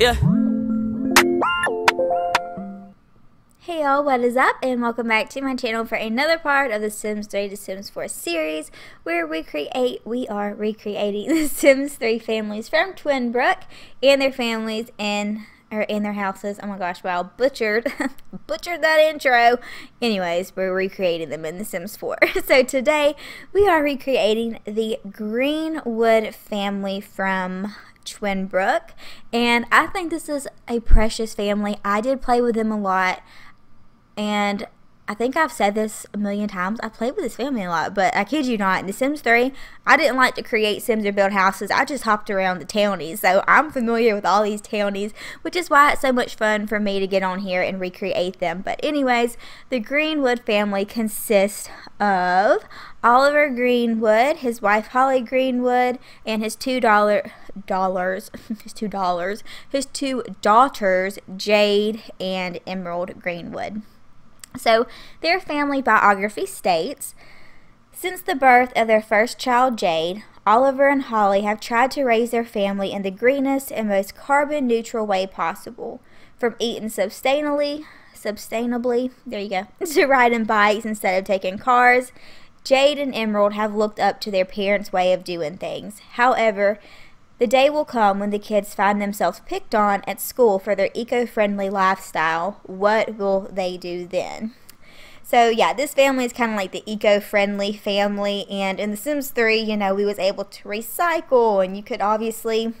Yeah. Hey y'all, what is up, and welcome back to my channel for another part of the Sims 3 to Sims 4 series, where we are recreating the Sims 3 families from Twinbrook and their families in their houses. Oh my gosh, wow, butchered that intro. Anyways, we're recreating them in the Sims 4. So today we are recreating the Greenwood family from Twinbrook, and I think this is a precious family. I did play with them a lot, and I think I've said this a million times. I played with this family a lot, but I kid you not, in The Sims 3, I didn't like to create Sims or build houses. I just hopped around the townies, so I'm familiar with all these townies, which is why it's so much fun for me to get on here and recreate them. But anyways, the Greenwood family consists of Oliver Greenwood, his wife Holly Greenwood, and his two daughters, Jade and Emerald Greenwood. So, their family biography states, since the birth of their first child, Jade, Oliver and Holly have tried to raise their family in the greenest and most carbon-neutral way possible, from eating sustainably, there you go, to riding bikes instead of taking cars. Jade and Emerald have looked up to their parents' way of doing things. However, the day will come when the kids find themselves picked on at school for their eco-friendly lifestyle. What will they do then? So yeah, this family is kind of like the eco-friendly family, and in The Sims 3, you know, we was able to recycle, and you could obviously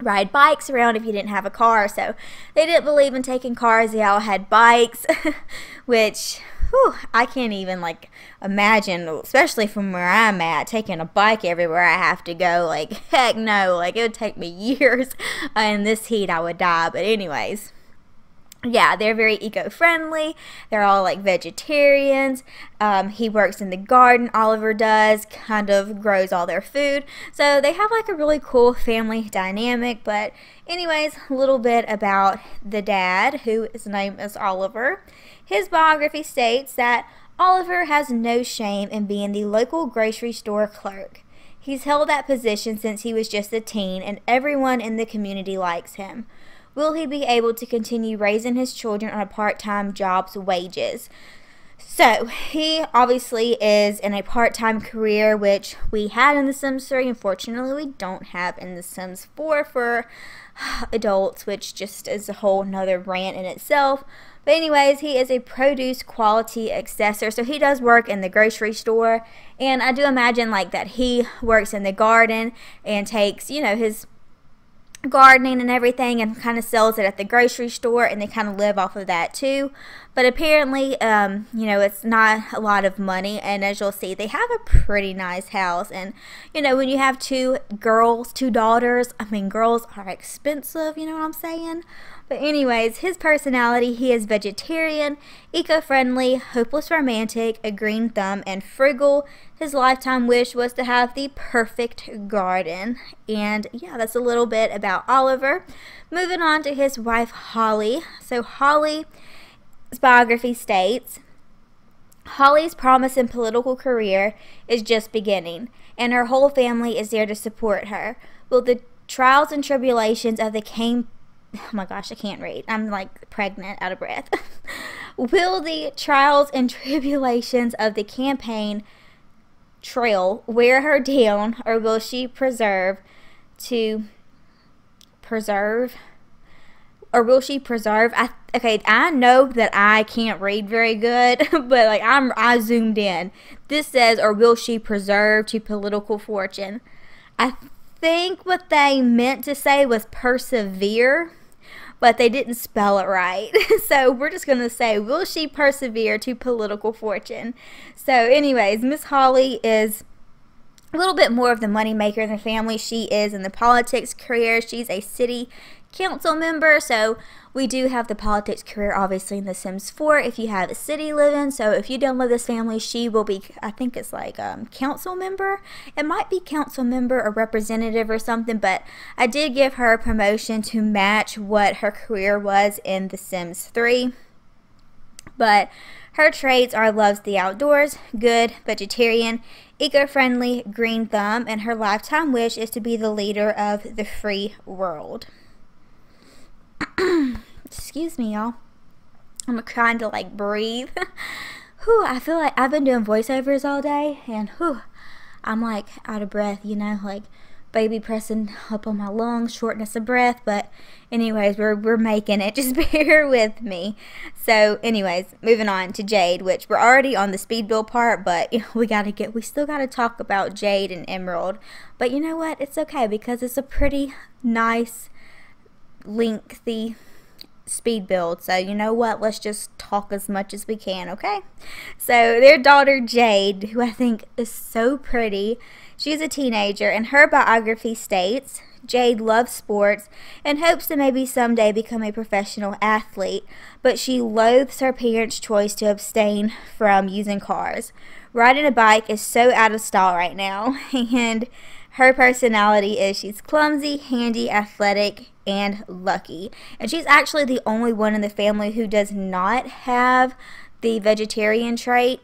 ride bikes around if you didn't have a car, so they didn't believe in taking cars. They all had bikes, which... whew, I can't even, like, imagine, especially from where I'm at, taking a bike everywhere I have to go. Like, heck no. Like, it would take me years. In this heat, I would die. But anyways, yeah, they're very eco-friendly. They're all, like, vegetarians. He works in the garden, Oliver does, kind of grows all their food. So they have, like, a really cool family dynamic. But anyways, a little bit about the dad, who his name is Oliver. His biography states that Oliver has no shame in being the local grocery store clerk. He's held that position since he was just a teen, and everyone in the community likes him. Will he be able to continue raising his children on a part-time job's wages? So, he obviously is in a part-time career, which we had in The Sims 3. Unfortunately, we don't have in The Sims 4 for adults, which just is a whole nother rant in itself. But anyways, he is a produce quality accessor, so he does work in the grocery store. And I do imagine, like, that he works in the garden and takes, you know, his gardening and everything and kind of sells it at the grocery store, and they kind of live off of that too. But apparently, you know, it's not a lot of money, and as you'll see, they have a pretty nice house. And, you know, when you have two daughters, I mean, girls are expensive, you know what I'm saying? But anyways, his personality, he is vegetarian, eco-friendly, hopeless romantic, a green thumb, and frugal. His lifetime wish was to have the perfect garden. And yeah, that's a little bit about Oliver. Moving on to his wife, Holly. So Holly's biography states, Holly's promising political career is just beginning, and her whole family is there to support her. Will the trials and tribulations of the campaign... oh my gosh, I can't read. I'm like pregnant, out of breath. Will the trials and tribulations of the campaign trail wear her down, or will she preserve? Okay, I know that I can't read very good, but like I zoomed in. This says, or will she preserve to political fortune? I think what they meant to say was persevere, but they didn't spell it right. So we're just going to say, will she persevere to political fortune? So anyways, Miss Holly is a little bit more of the moneymaker in the family. She is in the politics career. She's a city council member. So we do have the politics career, obviously, in The Sims 4 if you have a City Living. So if you download this family, she will be, I think it's like council member. It might be council member or representative or something, but I did give her a promotion to match what her career was in The Sims 3. But her traits are loves the outdoors, good, vegetarian, eco-friendly, green thumb, and her lifetime wish is to be the leader of the free world. Excuse me, y'all. I'm trying to like breathe. Whew, I feel like I've been doing voiceovers all day, and whew, I'm like out of breath, you know, like baby pressing up on my lungs, shortness of breath. But anyways, we're making it. Just bear with me. So anyways, moving on to Jade, which we're already on the speed build part, but you know, we still gotta talk about Jade and Emerald. But you know what? It's okay because it's a pretty nice, lengthy speed build, so you know what, let's just talk as much as we can, okay? So their daughter Jade, who I think is so pretty, she's a teenager, and her biography states, Jade loves sports and hopes to maybe someday become a professional athlete, but she loathes her parents' choice to abstain from using cars. Riding a bike is so out of style right now, and her personality is she's clumsy, handy, athletic, and lucky. And she's actually the only one in the family who does not have the vegetarian trait.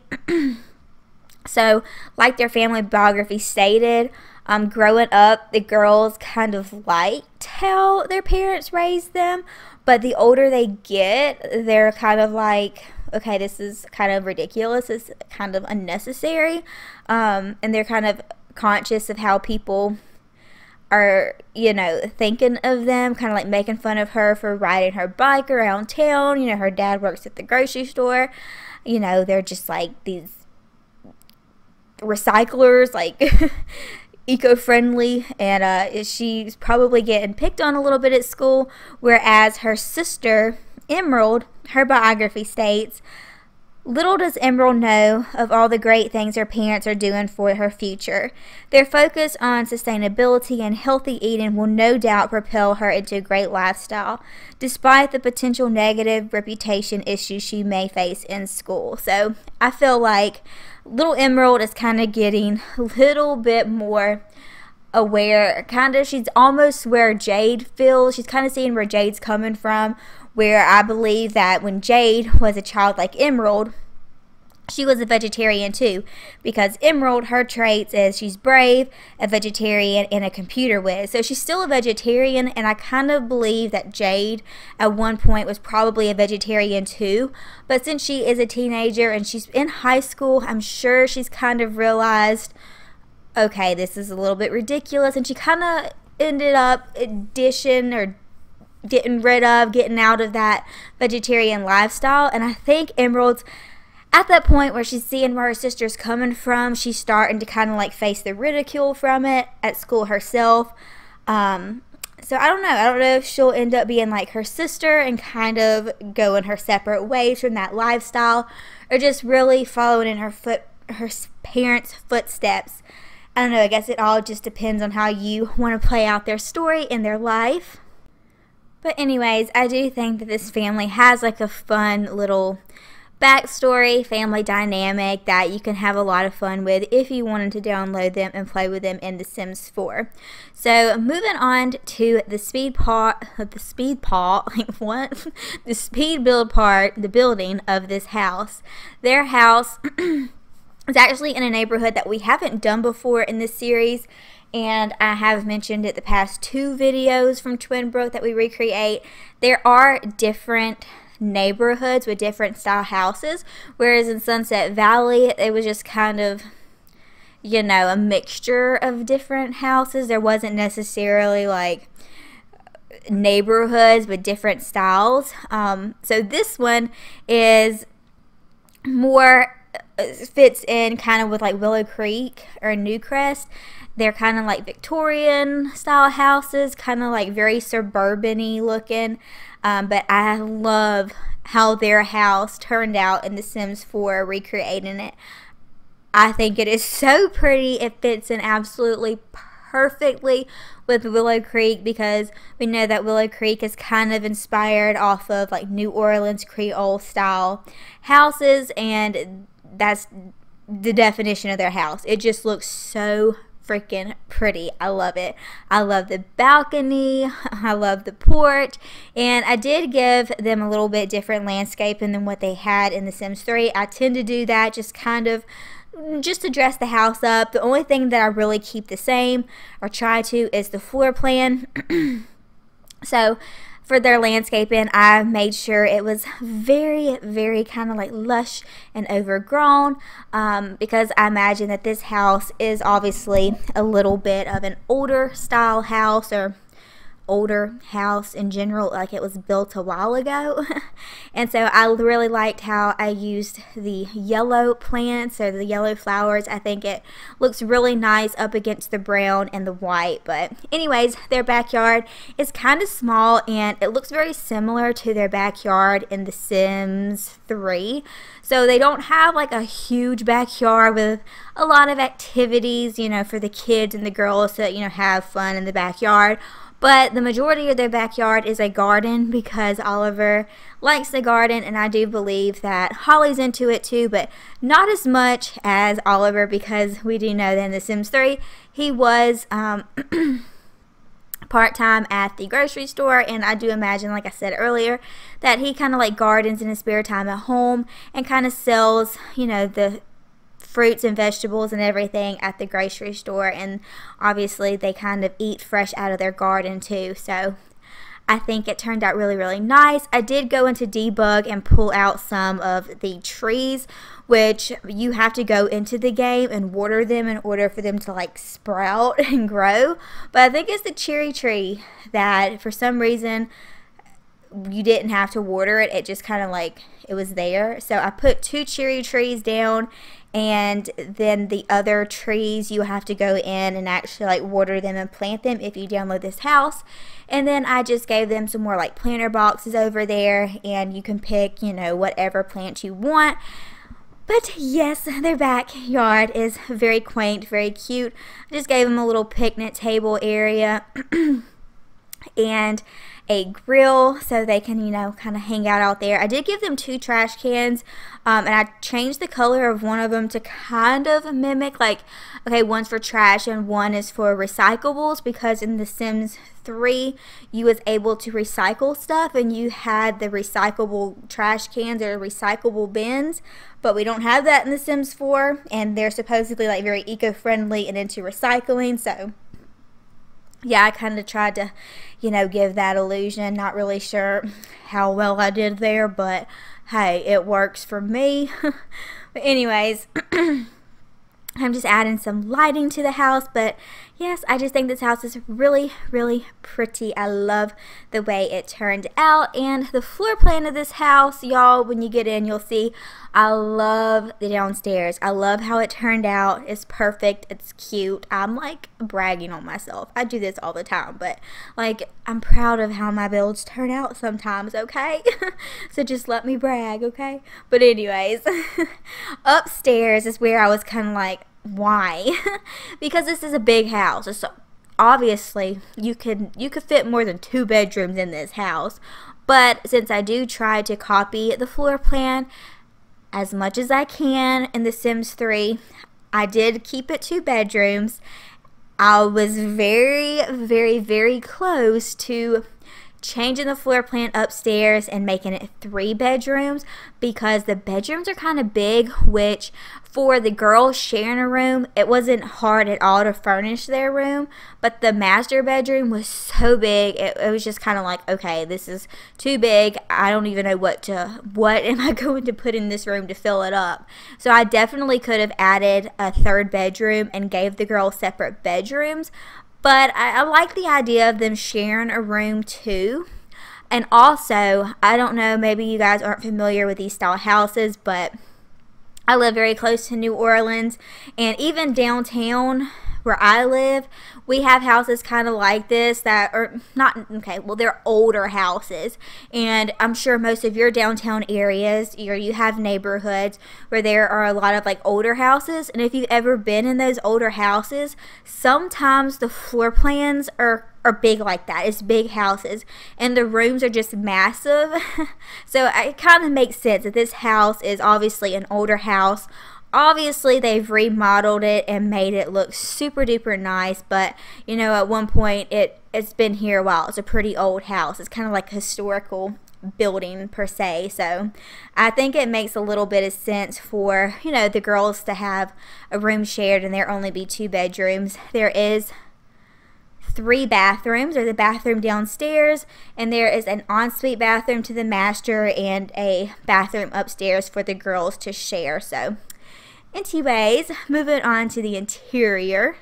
So, like their family biography stated, growing up, the girls kind of liked how their parents raised them. But the older they get, they're kind of like, okay, this is kind of ridiculous. It's kind of unnecessary. And they're kind of conscious of how people are, you know, thinking of them, kind of like making fun of her for riding her bike around town. You know, her dad works at the grocery store. You know, they're just like these recyclers, like eco-friendly, and she's probably getting picked on a little bit at school, whereas her sister Emerald, her biography states, little does Emerald know of all the great things her parents are doing for her future. Their focus on sustainability and healthy eating will no doubt propel her into a great lifestyle, despite the potential negative reputation issues she may face in school. So I feel like little Emerald is kind of getting a little bit more aware, kind of, she's almost where Jade feels, she's kind of seeing where Jade's coming from, where I believe that when Jade was a child like Emerald, she was a vegetarian too, because Emerald, her traits is she's brave, a vegetarian, and a computer whiz. So she's still a vegetarian, and I kind of believe that Jade at one point was probably a vegetarian too, but since she is a teenager and she's in high school, I'm sure she's kind of realized, okay, this is a little bit ridiculous, and she kind of ended up dishing or getting out of that vegetarian lifestyle. And I think Emerald's at that point where she's seeing where her sister's coming from, she's starting to kind of like face the ridicule from it at school herself. So I don't know if she'll end up being like her sister and kind of going her separate ways from that lifestyle, or just really following in her parents' footsteps. I don't know, I guess it all just depends on how you want to play out their story in their life. But anyways, I do think that this family has like a fun little backstory, family dynamic that you can have a lot of fun with if you wanted to download them and play with them in The Sims 4. So moving on to the speed build part, the building of this house. Their house it's actually in a neighborhood that we haven't done before in this series, and I have mentioned it the past two videos from Twinbrook that we recreate. There are different neighborhoods with different style houses, whereas in Sunset Valley, it was just kind of, you know, a mixture of different houses. There wasn't necessarily like neighborhoods with different styles. So this one is more... fits in kind of with like Willow Creek or Newcrest. They're kind of like Victorian style houses, kind of like very suburban-y looking, but I love how their house turned out in The Sims 4 recreating it. I think it is so pretty. It fits in absolutely perfectly with Willow Creek, because we know that Willow Creek is kind of inspired off of like New Orleans Creole style houses, and that's the definition of their house. It just looks so freaking pretty. I love it. I love the balcony. I love the porch. And I did give them a little bit different landscaping than what they had in The Sims 3. I tend to do that just to dress the house up. The only thing that I really keep the same, or try to, is the floor plan. So for their landscaping, I made sure it was very kind of like lush and overgrown, because I imagine that this house is obviously a little bit of an older style house, or older house in general, like it was built a while ago. And so I really liked how I used the yellow plants or the yellow flowers. I think it looks really nice up against the brown and the white. But anyways, their backyard is kind of small, and it looks very similar to their backyard in The Sims 3. So they don't have like a huge backyard with a lot of activities, you know, for the kids and the girls to, you know, have fun in the backyard. But the majority of their backyard is a garden, because Oliver likes the garden, and I do believe that Holly's into it too, but not as much as Oliver, because we do know that in The Sims 3, he was part-time at the grocery store, and I do imagine, like I said earlier, that he kind of like gardens in his spare time at home and kind of sells, you know, the fruits and vegetables and everything at the grocery store, and obviously they kind of eat fresh out of their garden too. So I think it turned out really nice. I did go into debug and pull out some of the trees, which you have to go into the game and water them in order for them to like sprout and grow. But I think it's the cherry tree that for some reason you didn't have to water it, it just kind of like it was there. So I put 2 cherry trees down, and then the other trees you have to go in and actually like water them and plant them if you download this house. And then I just gave them some more like planter boxes over there, and you can pick, you know, whatever plant you want. But yes, their backyard is very quaint, very cute. I just gave them a little picnic table area and a grill so they can, you know, kind of hang out there. I did give them 2 trash cans, and I changed the color of one of them to kind of mimic, like, okay, one's for trash and one is for recyclables, because in The Sims 3 you was able to recycle stuff, and you had the recyclable trash cans or recyclable bins, but we don't have that in The Sims 4, and they're supposedly like very eco-friendly and into recycling. So yeah, I kind of tried to, you know, give that illusion. Not really sure how well I did there, but hey, it works for me. But anyways, I'm just adding some lighting to the house. But yes, I just think this house is really pretty. I love the way it turned out. And the floor plan of this house, y'all, when you get in, you'll see I love the downstairs. I love how it turned out. It's perfect. It's cute. I'm like bragging on myself. I do this all the time, but like I'm proud of how my builds turn out sometimes, okay? So just let me brag, okay? But anyways, upstairs is where I was kind of like, why? Because this is a big house. It's obviously you could fit more than 2 bedrooms in this house. But since I do try to copy the floor plan as much as I can in The Sims 3, I did keep it 2 bedrooms. I was very close to changing the floor plan upstairs and making it 3 bedrooms, because the bedrooms are kind of big, which for the girls sharing a room, it wasn't hard at all to furnish their room, but the master bedroom was so big, it was just kind of like, okay, this is too big. I don't even know what am I going to put in this room to fill it up. So I definitely could have added a 3rd bedroom and gave the girls separate bedrooms. But I like the idea of them sharing a room too. And also, I don't know, maybe you guys aren't familiar with these style houses, but I live very close to New Orleans, and even downtown where I live, we have houses kind of like this that are not, okay, well, they're older houses, and I'm sure most of your downtown areas, you have neighborhoods where there are a lot of like older houses. And if you've ever been in those older houses, sometimes the floor plans are big like that. It's big houses, and the rooms are just massive. So it kind of makes sense that this house is obviously an older house. Obviously, they've remodeled it and made it look super duper nice, but you know, at one point it's been here a while. It's a pretty old house. It's kind of like a historical building per se. So I think it makes a little bit of sense for, you know, the girls to have a room shared and there only be 2 bedrooms. There is three bathrooms. There's a bathroom downstairs, and there is an ensuite bathroom to the master and a bathroom upstairs for the girls to share. So anyways, moving on to the interior.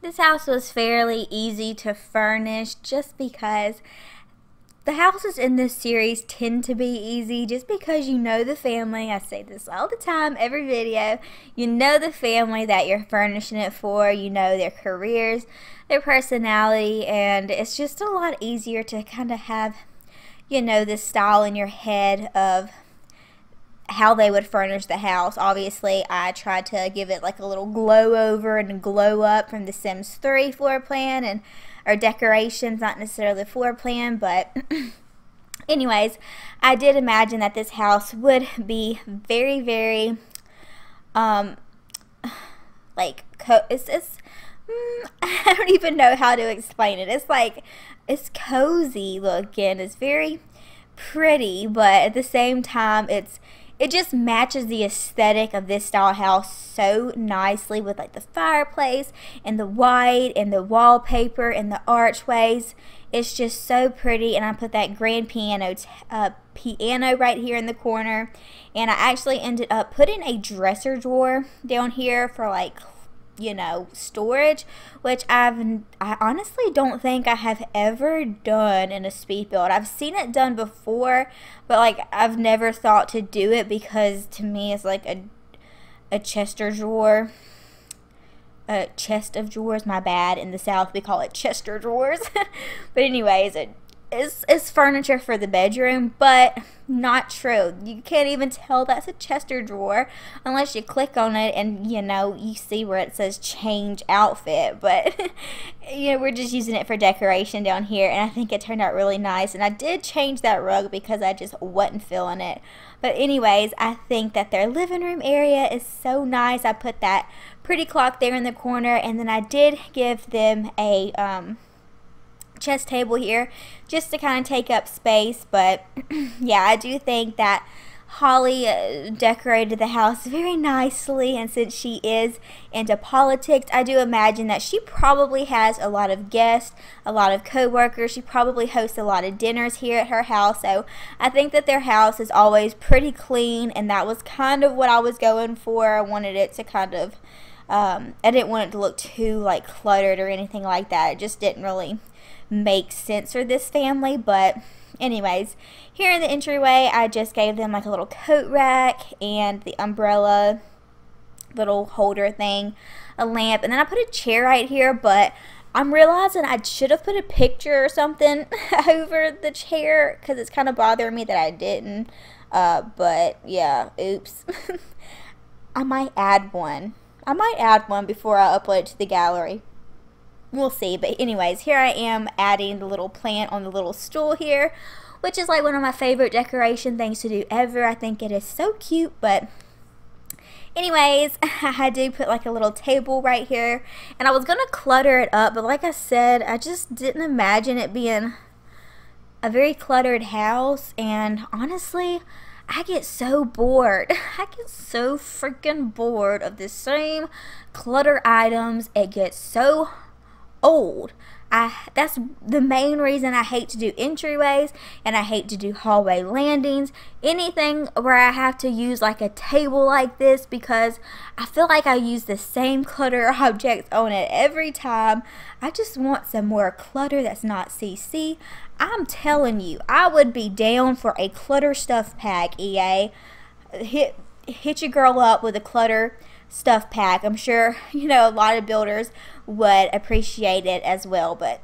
This house was fairly easy to furnish just because the houses in this series tend to be easy just because you know the family. I say this all the time, every video. You know the family that you're furnishing it for. You know their careers, their personality, and it's just a lot easier to kind of have, you know, this style in your head of how they would furnish the house. Obviously, I tried to give it like a little glow over and glow up from the Sims 3 floor plan and or decorations, not necessarily the floor plan, but anyways, I did imagine that this house would be very, very, like, I don't even know how to explain it. It's like, it's cozy looking. It's very pretty, but at the same time, it just matches the aesthetic of this style house so nicely with like the fireplace and the white and the wallpaper and the archways. It's just so pretty, and I put that grand piano right here in the corner, and I actually ended up putting a dresser drawer down here for, like, you know, storage, which I honestly don't think I have ever done in a speed build. I've seen it done before, but like I've never thought to do it because to me it's like a chest of drawers. My bad. In the South we call it chester drawers. But anyways, it's furniture for the bedroom, but not true. You can't even tell that's a chester drawer unless you click on it and, you know, you see where it says change outfit. But, you know, we're just using it for decoration down here, and I think it turned out really nice. And I did change that rug because I just wasn't feeling it. But anyways, I think that their living room area is so nice. I put that pretty clock there in the corner, and then I did give them a chess table here just to kind of take up space. But yeah, I do think that Holly decorated the house very nicely, and since she is into politics, I do imagine that she probably has a lot of guests, a lot of co-workers. She probably hosts a lot of dinners here at her house, so I think that their house is always pretty clean, and that was kind of what I was going for. I wanted it to kind of I didn't want it to look too like cluttered or anything like that. It just didn't really make sense for this family. But anyways, here in the entryway I just gave them like a little coat rack and the umbrella little holder thing, a lamp, and then I put a chair right here. But I'm realizing I should have put a picture or something over the chair because it's kind of bothering me that I didn't, but yeah, oops. I might add one before I upload it to the gallery. We'll see. But anyways, here I am adding the little plant on the little stool here, which is like one of my favorite decoration things to do ever. I think it is so cute. But anyways, I do put like a little table right here, and I was going to clutter it up, but like I said, I just didn't imagine it being a very cluttered house. And honestly, I get so bored. I get so freaking bored of the same clutter items. It gets so old. That's the main reason I hate to do entryways, and I hate to do hallway landings, anything where I have to use like a table like this, because I feel like I use the same clutter objects on it every time. I just want some more clutter that's not CC. I'm telling you, I would be down for a clutter stuff pack, EA. Hit your girl up with a clutter stuff pack. I'm sure, you know, a lot of builders would appreciate it as well. But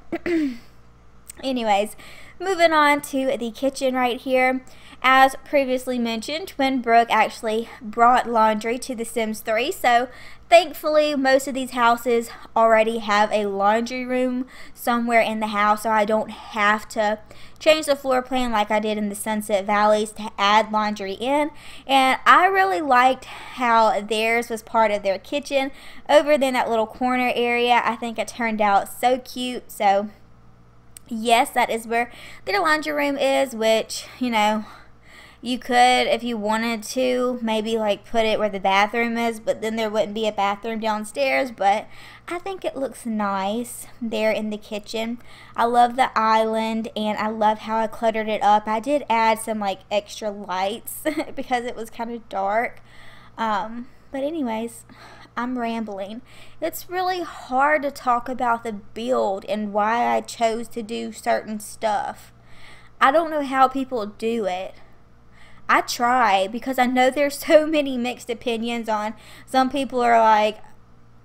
anyways, moving on to the kitchen right here. As previously mentioned, Twinbrook actually brought laundry to the Sims 3, so thankfully most of these houses already have a laundry room somewhere in the house, so I don't have to change the floor plan like I did in the Sunset Valleys to add laundry in. And I really liked how theirs was part of their kitchen over there in that little corner area. I think it turned out so cute. So yes, that is where their laundry room is, which, you know, You could, if you wanted to, maybe like put it where the bathroom is, but then there wouldn't be a bathroom downstairs. But I think it looks nice there in the kitchen. I love the island, and I love how I cluttered it up. I did add some like extra lights because it was kind of dark. But anyways, I'm rambling. It's really hard to talk about the build and why I chose to do certain stuff. I don't know how people do it. I try, because I know there's so many mixed opinions on. Some people are like,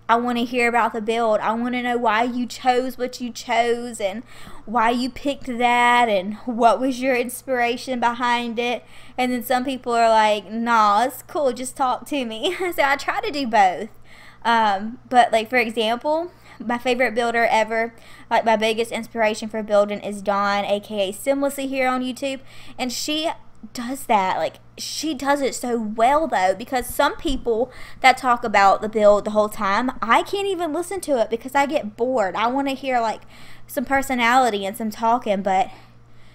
I want to hear about the build. I want to know why you chose what you chose and why you picked that and what was your inspiration behind it. And then some people are like, nah, it's cool, just talk to me. So I try to do both. But like, for example, my favorite builder ever, like my biggest inspiration for building is Dawn, aka Simlessly here on YouTube. And she does that, like, she does it so well though, because some people that talk about the build the whole time, I can't even listen to it because I get bored. I want to hear like some personality and some talking, but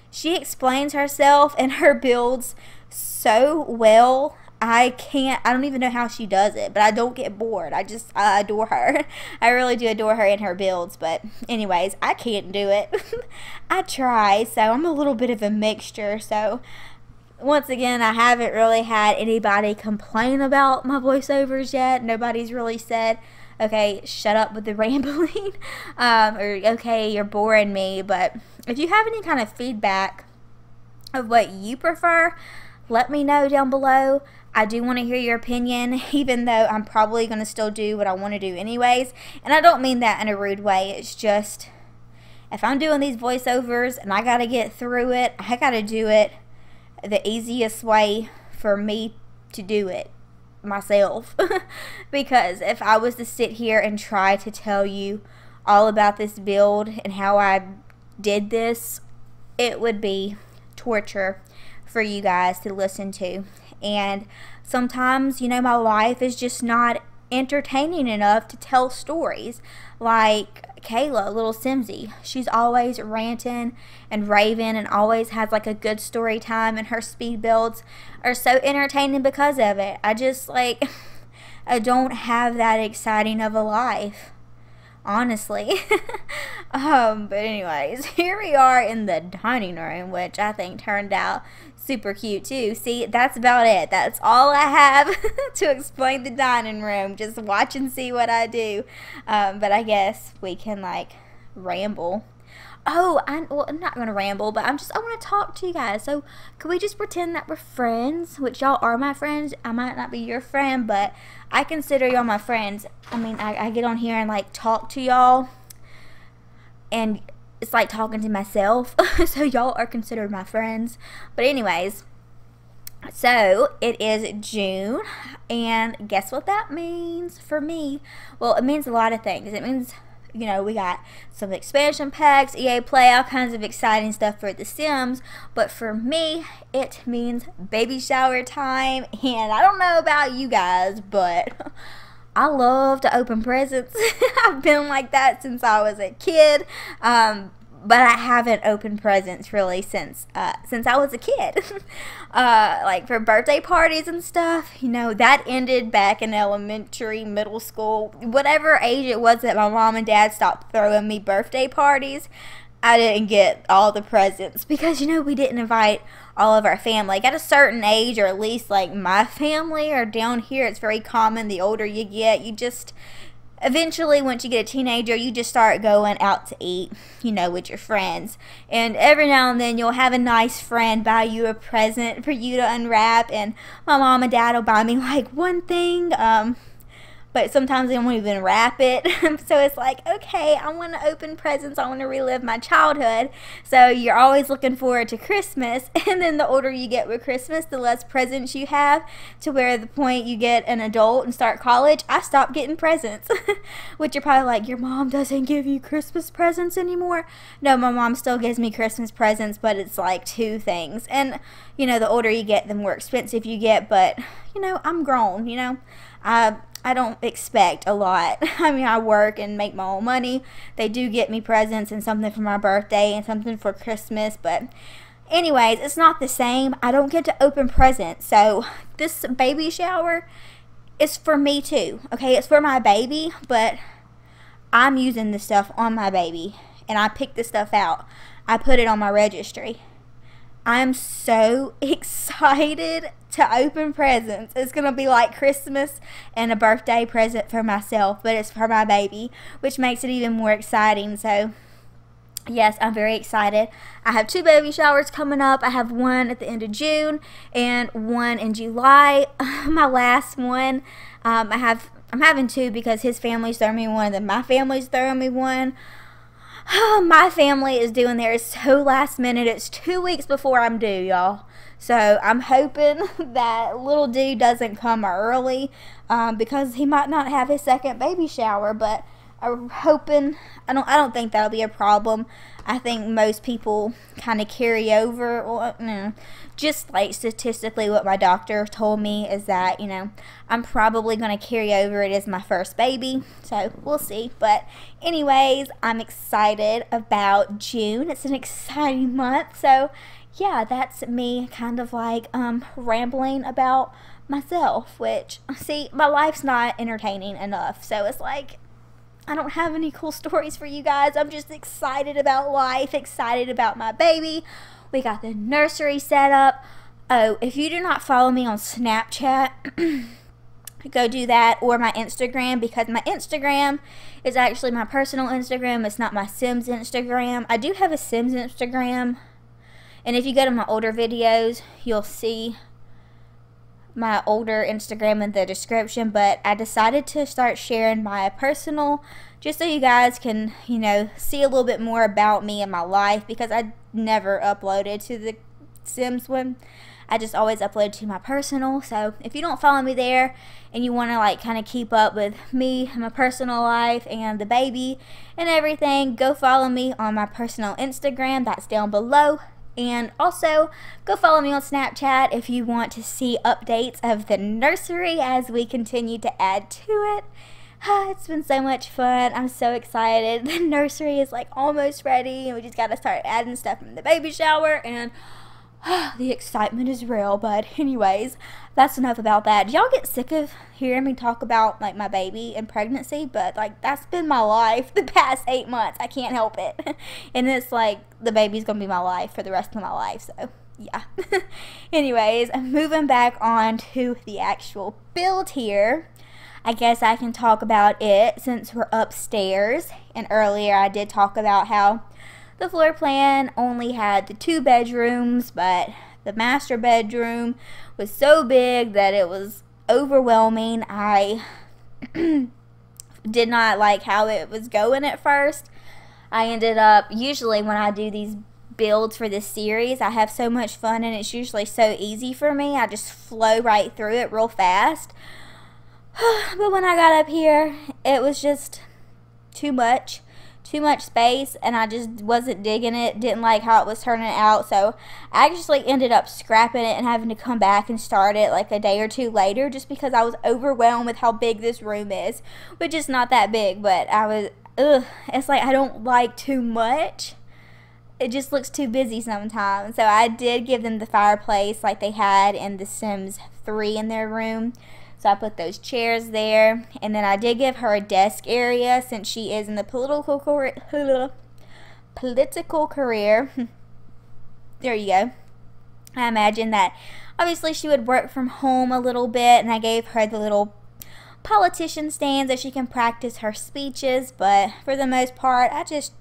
she explains herself and her builds so well. I don't even know how she does it, but I don't get bored. I adore her. I really do adore her and her builds, but anyways, I can't do it. I try, so I'm a little bit of a mixture. So once again, I haven't really had anybody complain about my voiceovers yet. Nobody's really said, okay, shut up with the rambling, or okay, you're boring me. But if you have any kind of feedback of what you prefer, let me know down below. I do want to hear your opinion, even though I'm probably going to still do what I want to do anyways. And I don't mean that in a rude way. It's just, if I'm doing these voiceovers and I got to get through it, I got to do it the easiest way for me to do it myself. Because if I was to sit here and try to tell you all about this build and how I did this, it would be torture for you guys to listen to. And sometimes, you know, my life is just not entertaining enough to tell stories. Like Kayla, little Simsie, she's always ranting and raving and always has like a good story time, and her speed builds are so entertaining because of it. I just, like, I don't have that exciting of a life, honestly. But anyways, here we are in the dining room, which I think turned out super cute too. See, that's about it. That's all I have to explain the dining room. Just watch and see what I do. But I guess we can like ramble. Oh, I'm not going to ramble, but I want to talk to you guys. So can we just pretend that we're friends, which y'all are my friends. I might not be your friend, but I consider y'all my friends. I mean, I get on here and like talk to y'all, and it's like talking to myself. So y'all are considered my friends. But anyways, so it is June, and guess what that means for me? Well, it means a lot of things. It means, you know, we got some expansion packs, EA Play, all kinds of exciting stuff for The Sims. But for me, it means baby shower time. And I don't know about you guys, but I love to open presents. I've been like that since I was a kid. But I haven't opened presents really since I was a kid. Like for birthday parties and stuff, you know, that ended back in elementary, middle school, whatever age it was that my mom and dad stopped throwing me birthday parties. I didn't get all the presents because, you know, we didn't invite all of our family. Like at a certain age, or at least like my family or down here, it's very common. The older you get, you just, eventually, once you get a teenager, you just start going out to eat, you know, with your friends. And every now and then, you'll have a nice friend buy you a present for you to unwrap. And my mom and dad will buy me, like, one thing. But sometimes they won't even wrap it. So it's like, okay, I want to open presents. I want to relive my childhood. So you're always looking forward to Christmas. And then the older you get with Christmas, the less presents you have, to where the point you get an adult and start college, I stopped getting presents. Which you're probably like, your mom doesn't give you Christmas presents anymore? No, my mom still gives me Christmas presents, but it's like two things. And, you know, the older you get, the more expensive you get. But, you know, I'm grown, you know. I don't expect a lot. I mean, I work and make my own money. They do get me presents and something for my birthday and something for Christmas, but Anyways, it's not the same. I don't get to open presents. So this baby shower is for me too. Okay, it's for my baby, but I'm using the stuff on my baby. And I picked the stuff out. I put it on my registry. I'm so excited to open presents. It's going to be like Christmas and a birthday present for myself, but it's for my baby, which makes it even more exciting. So, yes, I'm very excited. I have 2 baby showers coming up. I have one at the end of June and one in July. My last one, I'm having 2 because his family's throwing me one and then my family's throwing me one. Oh, my family is doing theirs so last minute. It's 2 weeks before I'm due, y'all. So I'm hoping that little dude doesn't come early because he might not have his second baby shower. But I'm hoping I don't think that'll be a problem. I think most people kind of carry over. Well, no, just like statistically, what my doctor told me is that I'm probably going to carry over. It is my first baby, so we'll see. But anyways, I'm excited about June. It's an exciting month. So yeah, that's me kind of like rambling about myself. Which see, my life's not entertaining enough, so it's like, I don't have any cool stories for you guys. I'm just excited about life, excited about my baby. We got the nursery set up. Oh, if you do not follow me on Snapchat, go do that, or my Instagram, because my Instagram is actually my personal Instagram. It's not my Sims Instagram. I do have a Sims Instagram, and if you go to my older videos, you'll see my older Instagram in the description, but I decided to start sharing my personal just so you guys can, see a little bit more about me and my life, because I never uploaded to the Sims one. I just always upload to my personal. So if you don't follow me there and you want to like kind of keep up with me and my personal life and the baby and everything, go follow me on my personal Instagram. That's down below. And also, go follow me on Snapchat if you want to see updates of the nursery as we continue to add to it. It's been so much fun. I'm so excited. The nursery is like almost ready, and we just got to start adding stuff from the baby shower, and the excitement is real. But anyways, that's enough about that. Y'all get sick of hearing me talk about like my baby and pregnancy, but like that's been my life the past 8 months. I can't help it. And it's like the baby's gonna be my life for the rest of my life, so yeah. Anyways, I'm moving back on to the actual build here. I guess I can talk about it since we're upstairs, and earlier I did talk about how the floor plan only had the 2 bedrooms, but the master bedroom was so big that it was overwhelming. I did not like how it was going at first. I ended up, usually when I do these builds for this series, I have so much fun and it's usually so easy for me. I just flow right through it real fast. But when I got up here, it was just too much. Too much space, and I just wasn't digging it, didn't like how it was turning out, so I actually ended up scrapping it and having to come back and start it like a day or 2 later, just because I was overwhelmed with how big this room is, which is not that big, but I was, it's like I don't like too much. It just looks too busy sometimes, so I did give them the fireplace like they had in the Sims 3 in their room. So I put those chairs there, and then I did give her a desk area since she is in the political career. There you go. I imagine that obviously she would work from home a little bit, and I gave her the little politician stands that she can practice her speeches, but for the most part, I just,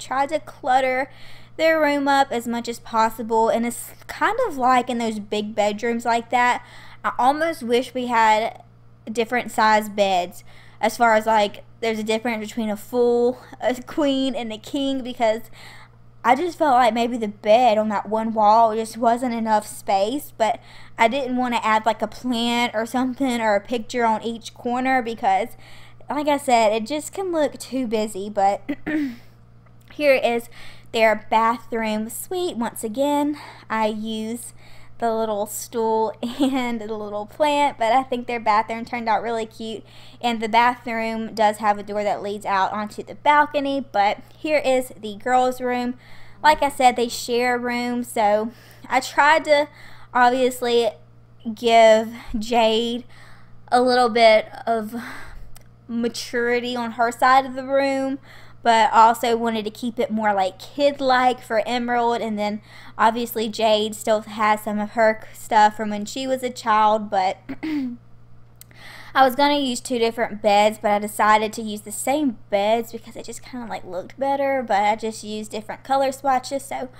tried to clutter their room up as much as possible, and it's kind of like in those big bedrooms like that, I almost wish we had different size beds, as far as like there's a difference between a fool, a queen, and a king, because I just felt like maybe the bed on that one wall just wasn't enough space, but I didn't want to add like a plant or something or a picture on each corner because, like I said, it just can look too busy. But here is their bathroom suite. Once again, I use the little stool and the little plant, but I think their bathroom turned out really cute, and the bathroom does have a door that leads out onto the balcony. But here is the girls' room. like I said, they share a room, so I tried to obviously give Jade a little bit of maturity on her side of the room, but also wanted to keep it more like kid-like for Emerald. And then obviously Jade still has some of her stuff from when she was a child, but I was going to use two different beds, but I decided to use the same beds because it just kind of like looked better, but I just used different color swatches. So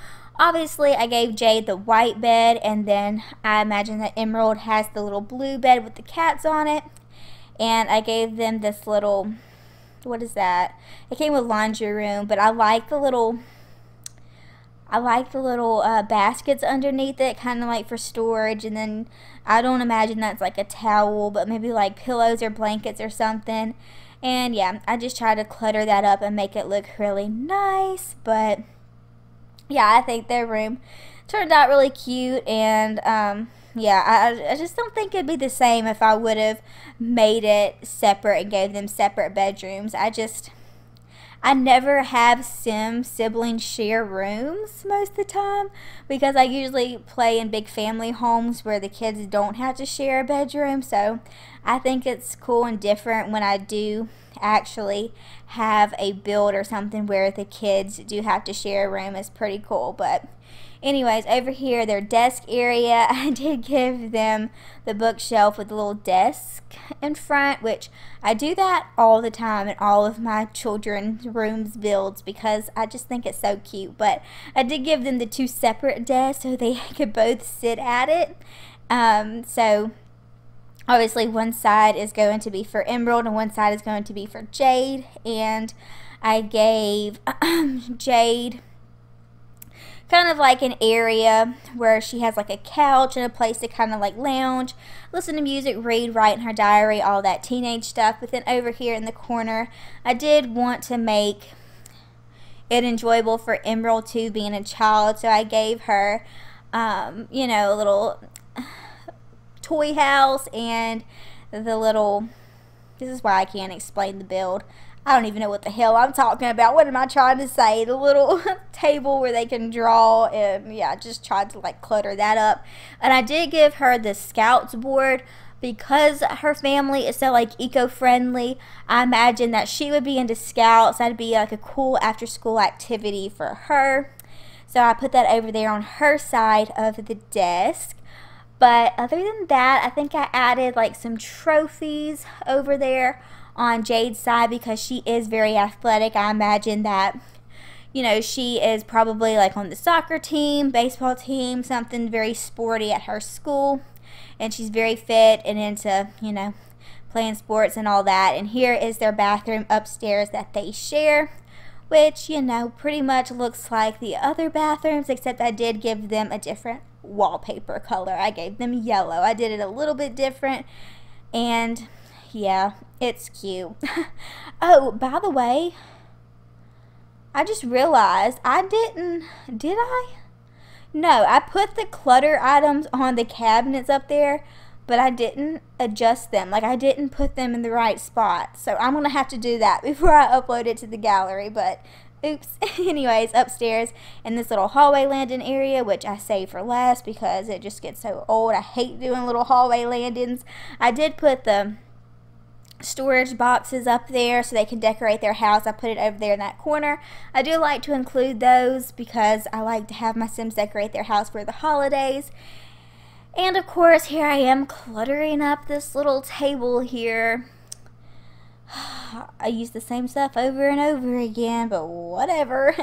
obviously I gave Jade the white bed, and then I imagine that Emerald has the little blue bed with the cats on it, and I gave them this little, what is that? It came with laundry room, but I like the little baskets underneath it, kind of like for storage. And then I don't imagine that's like a towel, but maybe like pillows or blankets or something. And yeah, I just try to clutter that up and make it look really nice. But yeah, I think their room turned out really cute. And yeah, I just don't think it'd be the same if I would have made it separate and gave them separate bedrooms. I never have Sim siblings share rooms most of the time, because I usually play in big family homes where the kids don't have to share a bedroom. So I think it's cool and different when I do actually have a build or something where the kids do have to share a room. It's pretty cool. But anyways, over here, their desk area, I did give them the bookshelf with a little desk in front, which I do that all the time in all of my children's rooms builds because I just think it's so cute. But I did give them the two separate desks so they could both sit at it. So obviously one side is going to be for Emerald and one side is going to be for Jade. And I gave Jade kind of like an area where she has like a couch and a place to kind of like lounge, listen to music, read, write in her diary, all that teenage stuff. But then over here in the corner, I did want to make it enjoyable for Emerald too, being a child. So I gave her, you know, a little toy house and the little, this is why I can't explain the build. I don't even know what the hell I'm talking about. What am I trying to say? The little table where they can draw, and yeah, I just tried to like clutter that up. And I did give her the Scouts board because her family is so like eco-friendly. I imagine that she would be into Scouts. That'd be like a cool after-school activity for her. So I put that over there on her side of the desk. But other than that, I think I added like some trophies over there on Jade's side because she is very athletic. I imagine that, you know, she is probably like on the soccer team, baseball team, something very sporty at her school, and she's very fit and into, you know, playing sports and all that. And here is their bathroom upstairs that they share, which, you know, pretty much looks like the other bathrooms, except I did give them a different wallpaper color. I gave them yellow. I did it a little bit different, and yeah, it's cute. Oh, by the way, I just realized I didn't, did I? No, I put the clutter items on the cabinets up there, but I didn't adjust them. Like, I didn't put them in the right spot. So I'm going to have to do that before I upload it to the gallery, but oops. Anyways, upstairs in this little hallway landing area, which I save for last because it just gets so old. I hate doing little hallway landings. I did put the storage boxes up there so they can decorate their house. I put it over there in that corner. I do like to include those because I like to have my Sims decorate their house for the holidays. And of course, here I am cluttering up this little table here. I use the same stuff over and over again, but whatever.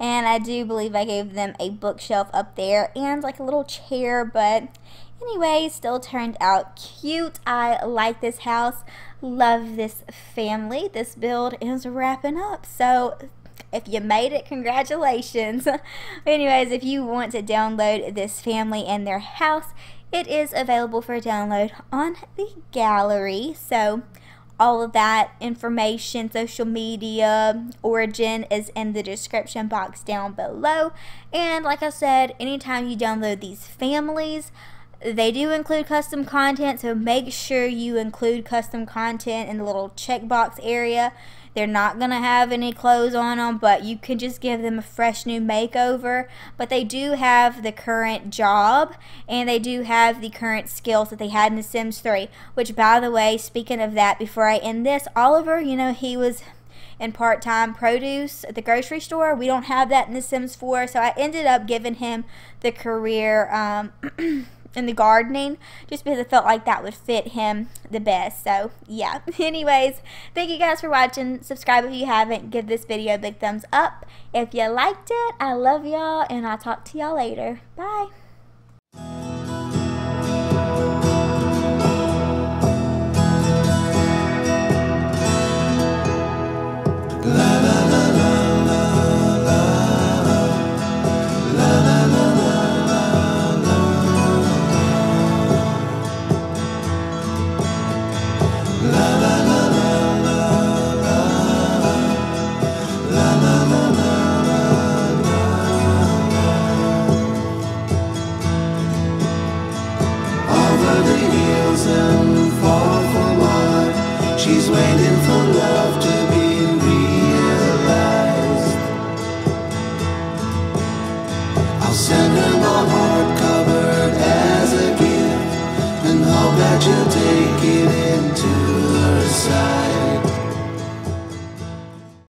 And I do believe I gave them a bookshelf up there and like a little chair, but anyway, still turned out cute. I like this house, love this family. This build is wrapping up, so if you made it, congratulations. Anyways, if you want to download this family and their house, it is available for download on the gallery. So all of that information, social media, origin, is in the description box down below. And like I said, anytime you download these families, they do include custom content, so make sure you include custom content in the little checkbox area. They're not going to have any clothes on them, but you can just give them a fresh new makeover. But they do have the current job, and they do have the current skills that they had in The Sims 3. Which, by the way, speaking of that, before I end this, Oliver, you know, he was in part-time produce at the grocery store. We don't have that in The Sims 4, so I ended up giving him the career in the gardening, just because I felt like that would fit him the best. So yeah, anyways, thank you guys for watching. Subscribe if you haven't, give this video a big thumbs up if you liked it. I love y'all, and I'll talk to y'all later. Bye. Send her my heart.